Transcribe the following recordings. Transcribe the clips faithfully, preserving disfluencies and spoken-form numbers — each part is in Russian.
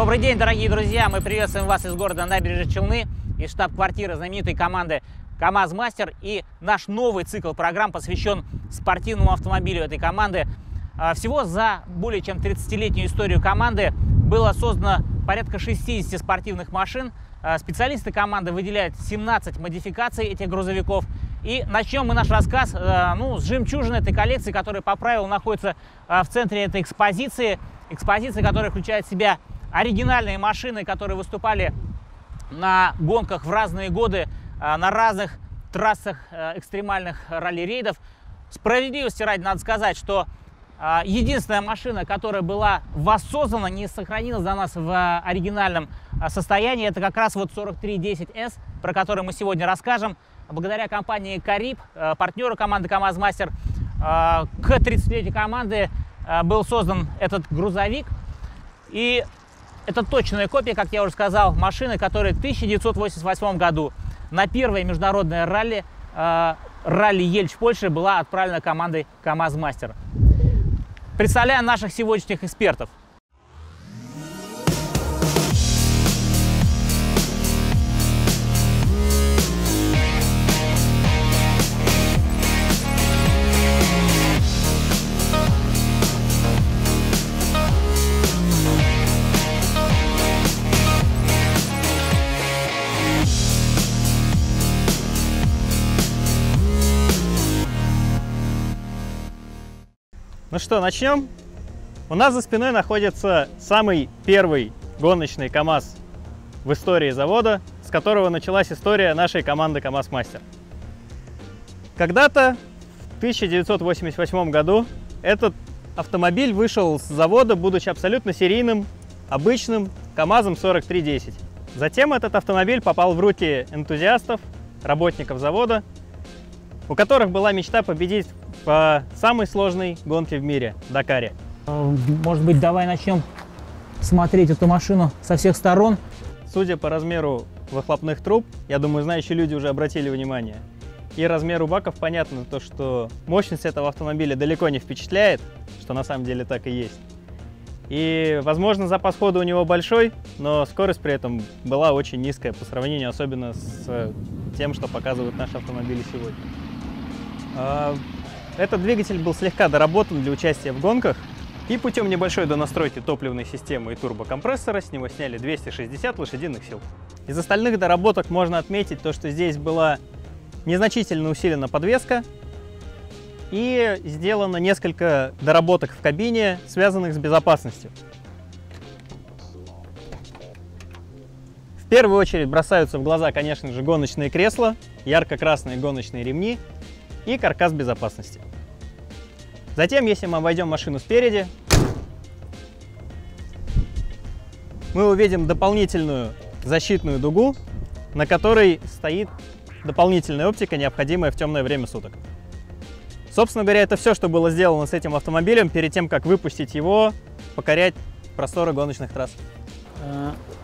Добрый день, дорогие друзья! Мы приветствуем вас из города Набережные Челны, из штаб-квартиры знаменитой команды КАМАЗ-мастер. И наш новый цикл программ посвящен спортивному автомобилю этой команды. Всего за более чем тридцатилетнюю историю команды было создано порядка шестидесяти спортивных машин. Специалисты команды выделяют семнадцать модификаций этих грузовиков. И начнем мы наш рассказ ну, с жемчужины этой коллекции, которая по правилу находится в центре этой экспозиции. Экспозиция, которая включает в себя оригинальные машины, которые выступали на гонках в разные годы, на разных трассах экстремальных ралли-рейдов. Справедливости ради надо сказать, что единственная машина, которая была воссоздана, не сохранилась до нас в оригинальном состоянии, это как раз вот сорок три десять эс, про который мы сегодня расскажем. Благодаря компании Carib, партнеру команды КАМАЗ-мастер, к тридцатилетию команды был создан этот грузовик. И это точная копия, как я уже сказал, машины, которая в тысяча девятьсот восемьдесят восьмом году на первое международное ралли, ралли Ельч в Польше, была отправлена командой КАМАЗ-мастер. Представляем наших сегодняшних экспертов. Ну что, начнем? У нас за спиной находится самый первый гоночный КАМАЗ в истории завода, с которого началась история нашей команды КАМАЗ-мастер. Когда-то, в тысяча девятьсот восемьдесят восьмом году, этот автомобиль вышел с завода, будучи абсолютно серийным, обычным КАМАЗом сорок три десять. Затем этот автомобиль попал в руки энтузиастов, работников завода, у которых была мечта победить по самой сложной гонке в мире – Дакаре. Может быть, давай начнем смотреть эту машину со всех сторон. Судя по размеру выхлопных труб, я думаю, знающие люди уже обратили внимание, и размеру баков понятно то, что мощность этого автомобиля далеко не впечатляет, что на самом деле так и есть. И, возможно, запас хода у него большой, но скорость при этом была очень низкая по сравнению особенно с тем, что показывают наши автомобили сегодня. Этот двигатель был слегка доработан для участия в гонках, и путем небольшой донастройки топливной системы и турбокомпрессора с него сняли двести шестьдесят лошадиных сил. Из остальных доработок можно отметить то, что здесь была незначительно усилена подвеска и сделано несколько доработок в кабине, связанных с безопасностью. В первую очередь бросаются в глаза, конечно же, гоночные кресла, ярко-красные гоночные ремни и каркас безопасности. Затем, если мы обойдем машину спереди, мы увидим дополнительную защитную дугу, на которой стоит дополнительная оптика, необходимая в темное время суток. Собственно говоря, это все, что было сделано с этим автомобилем перед тем, как выпустить его, покорять просторы гоночных трасс.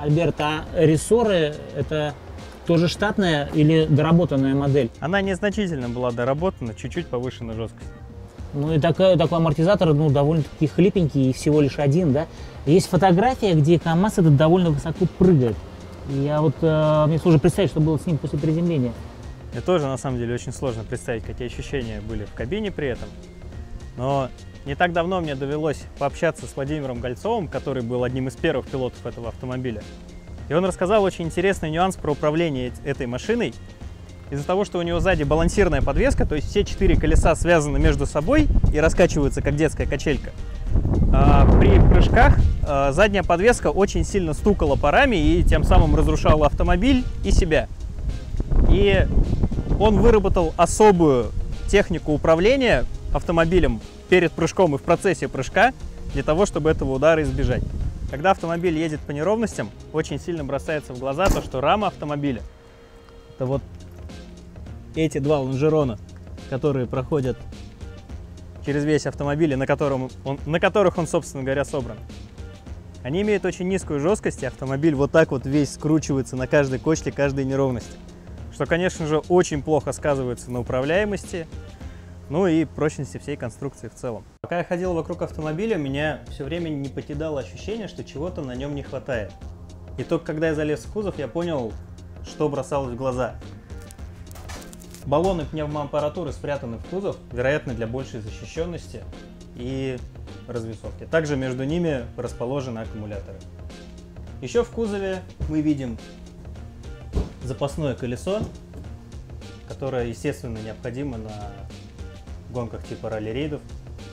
Альберт, а рессоры – это тоже штатная или доработанная модель? Она незначительно была доработана, чуть-чуть повышена жесткость. Ну и такой, такой амортизатор, ну, довольно-таки хлипенький, и всего лишь один, да? Есть фотография, где КАМАЗ этот довольно высоко прыгает. Я вот, э, мне сложно представить, что было с ним после приземления. Мне тоже, на самом деле, очень сложно представить, какие ощущения были в кабине при этом. Но не так давно мне довелось пообщаться с Владимиром Гольцовым, который был одним из первых пилотов этого автомобиля. И он рассказал очень интересный нюанс про управление этой машиной. Из-за того, что у него сзади балансирная подвеска, то есть все четыре колеса связаны между собой и раскачиваются, как детская качелька, при прыжках задняя подвеска очень сильно стукала парами и тем самым разрушала автомобиль и себя. И он выработал особую технику управления автомобилем перед прыжком и в процессе прыжка для того, чтобы этого удара избежать. Когда автомобиль едет по неровностям, очень сильно бросается в глаза то, что рама автомобиля – это вот эти два лонжерона, которые проходят через весь автомобиль, на, котором он, на которых он, собственно говоря, собран. Они имеют очень низкую жесткость, и автомобиль вот так вот весь скручивается на каждой кочке, каждой неровности, что, конечно же, очень плохо сказывается на управляемости, ну и прочности всей конструкции в целом. Пока я ходил вокруг автомобиля, меня все время не покидало ощущение, что чего-то на нем не хватает. И только когда я залез в кузов, я понял, что бросалось в глаза. Баллоны пневмоаппаратуры спрятаны в кузов, вероятно, для большей защищенности и развесовки. Также между ними расположены аккумуляторы. Еще в кузове мы видим запасное колесо, которое, естественно, необходимо на гонках типа ралли-рейдов.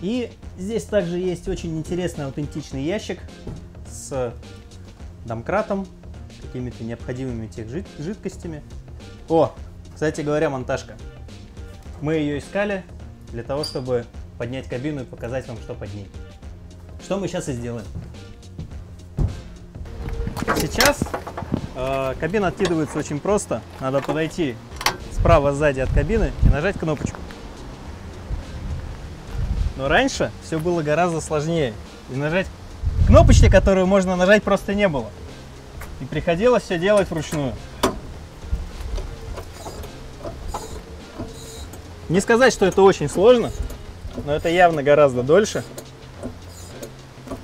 И здесь также есть очень интересный аутентичный ящик с домкратом, какими-то необходимыми тех жид жидкостями. О, кстати говоря, монтажка. Мы ее искали для того, чтобы поднять кабину и показать вам, что под ней. Что мы сейчас и сделаем. Сейчас э, кабина откидывается очень просто. Надо подойти справа сзади от кабины и нажать кнопочку. Но раньше все было гораздо сложнее. И нажать кнопочки, которую можно нажать, просто не было. И приходилось все делать вручную. Не сказать, что это очень сложно, но это явно гораздо дольше.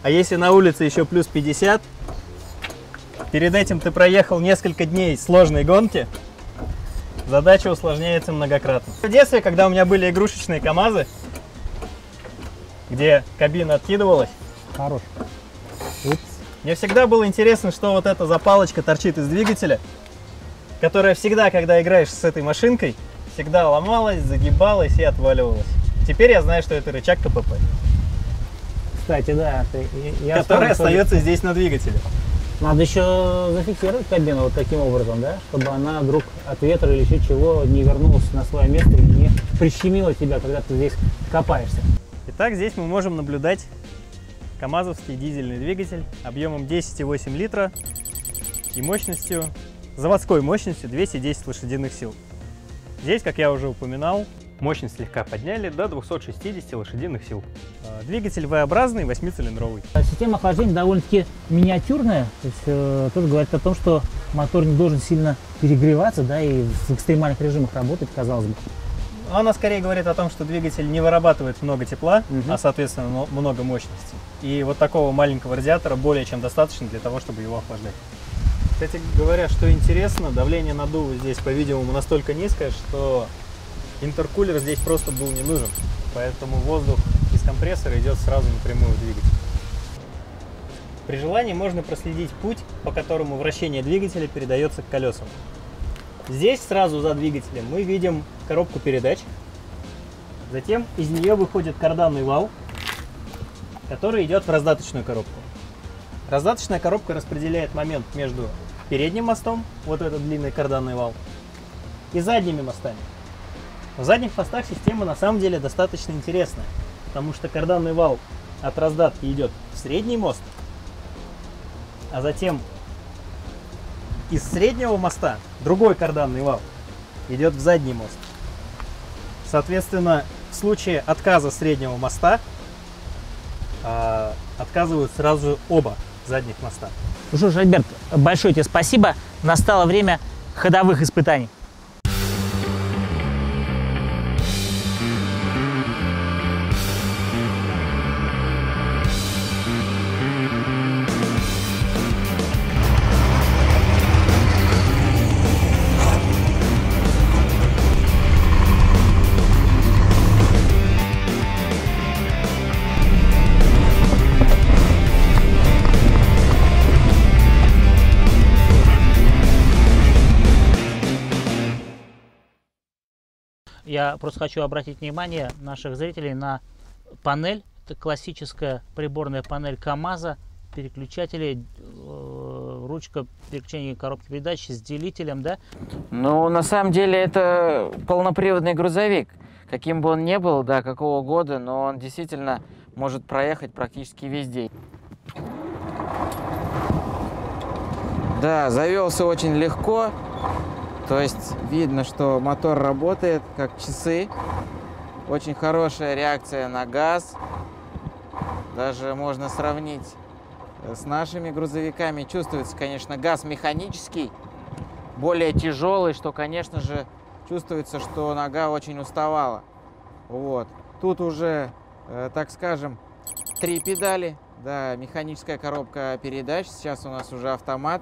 А если на улице еще плюс пятьдесят, перед этим ты проехал несколько дней сложной гонки, задача усложняется многократно. В детстве, когда у меня были игрушечные КАМАЗы, где кабина откидывалась, хорош. Мне всегда было интересно, что вот эта запалочка торчит из двигателя, которая всегда, когда играешь с этой машинкой, всегда ломалась, загибалась и отваливалась. Теперь я знаю, что это рычаг КПП. Кстати, да. Ты, я который вспомнил, остается что... здесь на двигателе. Надо еще зафиксировать кабину вот таким образом, да, чтобы она вдруг от ветра или еще чего не вернулась на свое место и не прищемила тебя, когда ты здесь копаешься. Итак, здесь мы можем наблюдать камазовский дизельный двигатель объемом десять и восемь литра и мощностью, заводской мощностью двести десять лошадиных сил. Здесь, как я уже упоминал, мощность слегка подняли до двухсот шестидесяти лошадиных сил. Двигатель V-образный, восьмицилиндровый. Система охлаждения довольно-таки миниатюрная. То есть, э, тоже говорит о том, что мотор не должен сильно перегреваться, да, и в экстремальных режимах работать, казалось бы. Она скорее говорит о том, что двигатель не вырабатывает много тепла, угу. а, соответственно, много мощности. И вот такого маленького радиатора более чем достаточно для того, чтобы его охлаждать. Кстати говоря, что интересно, давление наддува здесь, по-видимому, настолько низкое, что интеркулер здесь просто был не нужен. Поэтому воздух из компрессора идет сразу напрямую в двигатель. При желании можно проследить путь, по которому вращение двигателя передается к колесам. Здесь сразу за двигателем мы видим коробку передач. Затем из нее выходит карданный вал, который идет в раздаточную коробку. Раздаточная коробка распределяет момент между передним мостом, вот этот длинный карданный вал, и задними мостами. В задних мостах система на самом деле достаточно интересная, потому что карданный вал от раздатки идет в средний мост, а затем из среднего моста другой карданный вал идет в задний мост. Соответственно, в случае отказа среднего моста э, отказывают сразу оба задних моста. Ну что ж, Альберт, большое тебе спасибо. Настало время ходовых испытаний. Я просто хочу обратить внимание наших зрителей на панель. Это классическая приборная панель КАМАЗа, переключатели, э, ручка переключения коробки передач с делителем, да? Ну, на самом деле, это полноприводный грузовик. Каким бы он ни был, да, какого года, но он действительно может проехать практически везде. Да, завелся очень легко. То есть видно, что мотор работает как часы. Очень хорошая реакция на газ. Даже можно сравнить с нашими грузовиками. Чувствуется, конечно, газ механический, более тяжелый, что, конечно же, чувствуется, что нога очень уставала. Вот. Тут уже, так скажем, три педали. Да, механическая коробка передач. Сейчас у нас уже автомат.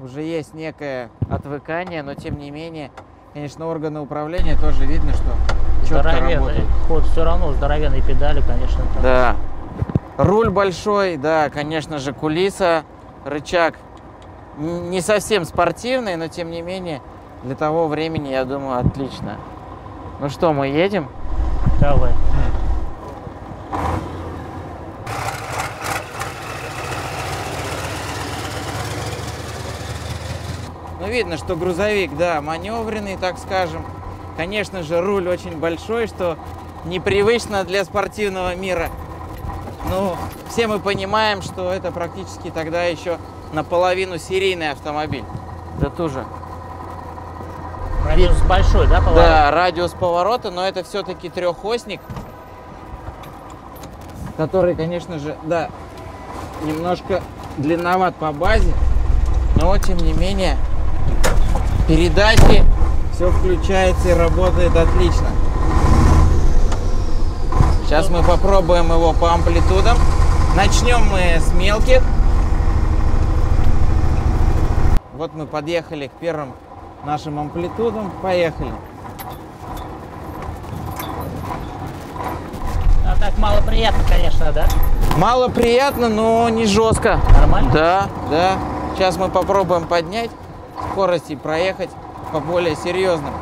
Уже есть некое отвыкание, но тем не менее, конечно, органы управления тоже видно, что четко работают. Ход все равно, здоровенные педали, конечно. Там. Да. Руль большой, да, конечно же, кулиса, рычаг не совсем спортивный, но тем не менее, для того времени, я думаю, отлично. Ну что, мы едем? Давай. Ну, видно, что грузовик, да, маневренный, так скажем. Конечно же, руль очень большой, что непривычно для спортивного мира. Ну, все мы понимаем, что это практически тогда еще наполовину серийный автомобиль. Да, тоже. Радиус большой, да, поворот? Да, радиус поворота, но это все-таки трехосник, который, конечно же, да, немножко длинноват по базе, но, тем не менее, передачи, все включается и работает отлично. Сейчас мы попробуем его по амплитудам. Начнем мы с мелких. Вот мы подъехали к первым нашим амплитудам. Поехали. А так мало приятно, конечно, да? Мало приятно, но не жестко. Нормально? Да, да. Сейчас мы попробуем поднять скорость и проехать по более серьезным.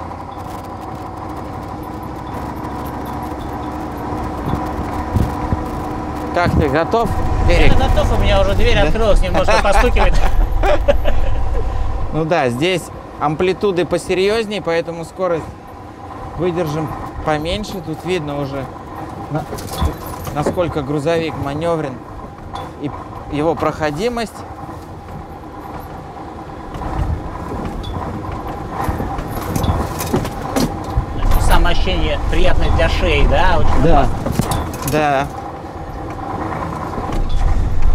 Как ты, готов? Я готов, у меня уже дверь, да, открылась, немножко постукивает. Ну да, здесь амплитуды посерьезнее, поэтому скорость выдержим поменьше. Тут видно уже, насколько грузовик маневрен и его проходимость. Самоощущение приятное для шеи, да? Очень, да, опасно. Да.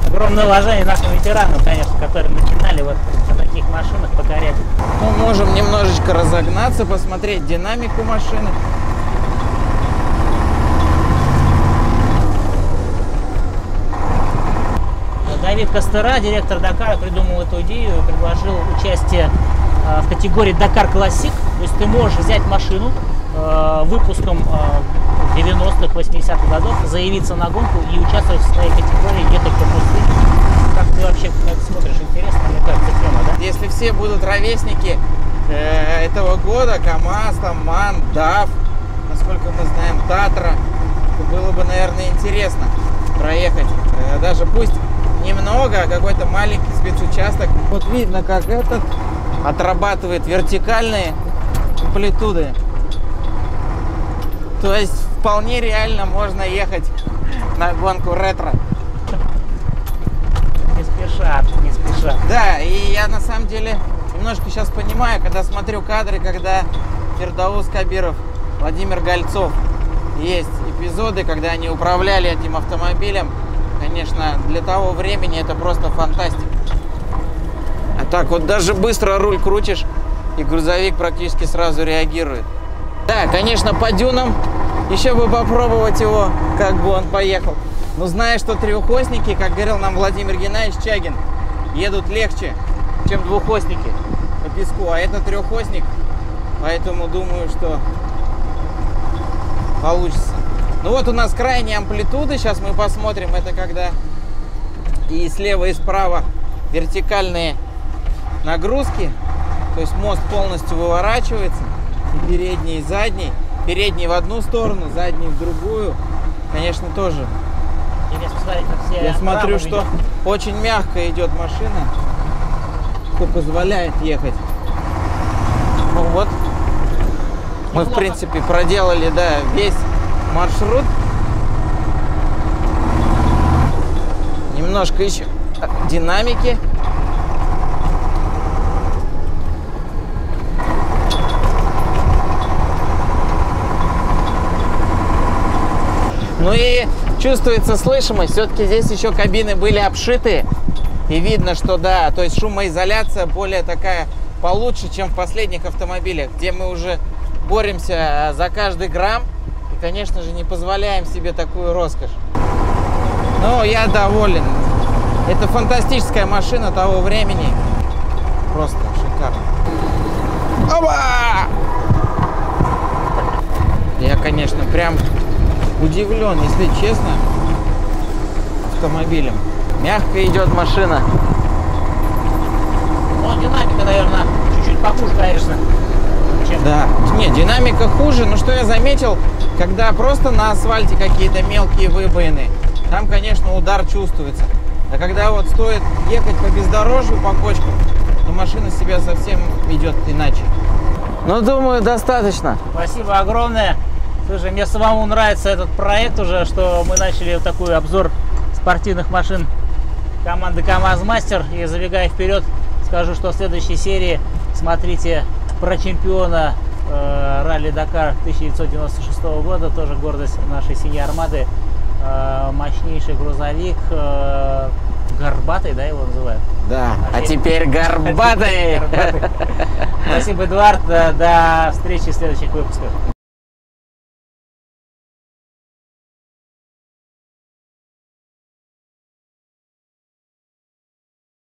Огромное уважение нашим ветеранам, конечно, которые начинали вот на таких машинах покорять. Мы можем немножечко разогнаться, посмотреть динамику машины. Давид Костера, директор Дакара, придумал эту идею, предложил участие в категории Дакар Классик. То есть ты можешь взять машину выпуском девяностых, восьмидесятых годов, заявиться на гонку и участвовать в своей категории несколько пустых. Как ты вообще как смотришь, интересно, мне кажется, тема, да? Если все будут ровесники э, этого года, КАМАЗ, там, МАН, ДАВ, насколько мы знаем, Татра, то было бы, наверное, интересно проехать. Э, даже пусть немного, а какой-то маленький спецучасток. Вот видно, как этот отрабатывает вертикальные амплитуды. То есть вполне реально можно ехать на гонку ретро. Не спешат, не спешат. Да, и я на самом деле немножко сейчас понимаю, когда смотрю кадры, когда Фердаус Кабиров, Владимир Гольцов, есть эпизоды, когда они управляли этим автомобилем. Конечно, для того времени это просто фантастика. А так вот даже быстро руль крутишь, и грузовик практически сразу реагирует. Да, конечно, по дюнам еще бы попробовать его, как бы он поехал. Но зная, что трехосники, как говорил нам Владимир Геннадьевич Чагин, едут легче, чем двухосники по песку. А это трехосник, поэтому думаю, что получится. Ну вот у нас крайние амплитуды, сейчас мы посмотрим. Это когда и слева, и справа вертикальные нагрузки, то есть мост полностью выворачивается. И передний, и задний. Передний в одну сторону, задний в другую. Конечно, тоже. Я смотрю, что ведет. Очень мягко идет машина, что позволяет ехать. Ну вот. Мы, в принципе, проделали, да, весь маршрут. Немножко еще динамики. Ну и чувствуется слышимость. Все-таки здесь еще кабины были обшиты. И видно, что да, то есть шумоизоляция более такая получше, чем в последних автомобилях, где мы уже боремся за каждый грамм. И, конечно же, не позволяем себе такую роскошь. Но я доволен. Это фантастическая машина того времени. Просто шикарно. Оба! Я, конечно, прям удивлен, если честно, автомобилем. Мягко идет машина. Ну, динамика, наверное, чуть-чуть похуже, конечно. Да. Не, динамика хуже, но что я заметил, когда просто на асфальте какие-то мелкие выбоины, там, конечно, удар чувствуется. А когда вот стоит ехать по бездорожью, по кочкам, то машина себя совсем идет иначе. Ну, думаю, достаточно. Спасибо огромное. Слушай, мне самому нравится этот проект уже, что мы начали вот такой обзор спортивных машин команды КАМАЗ-Мастер. И забегая вперед, скажу, что в следующей серии смотрите про чемпиона э, ралли Дакар тысяча девятьсот девяносто шестого года, тоже гордость нашей семьи Армады, э, мощнейший грузовик, э, горбатый, да, его называют? Да, а, а теперь горбатый! Спасибо, Эдуард, до встречи в следующих выпусках.